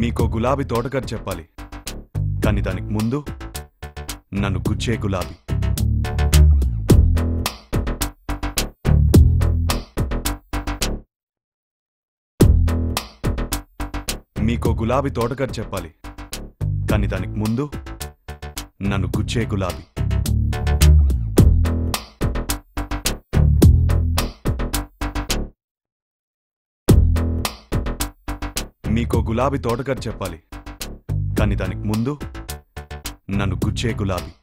मीको गुलाबी तोटगार चेप्पाली कानी दानिकी मुंदु नन्नु गुचे गुलाबी मीको गुलाबी तोटगार चेप्पाली कानी दानिकी मुंदु नन्नु गुचे गुलाबी मीको गुलाबी तोटगार चेप्पाली कानी दानिकी मुंदु नन्नु गुचे गुलाबी।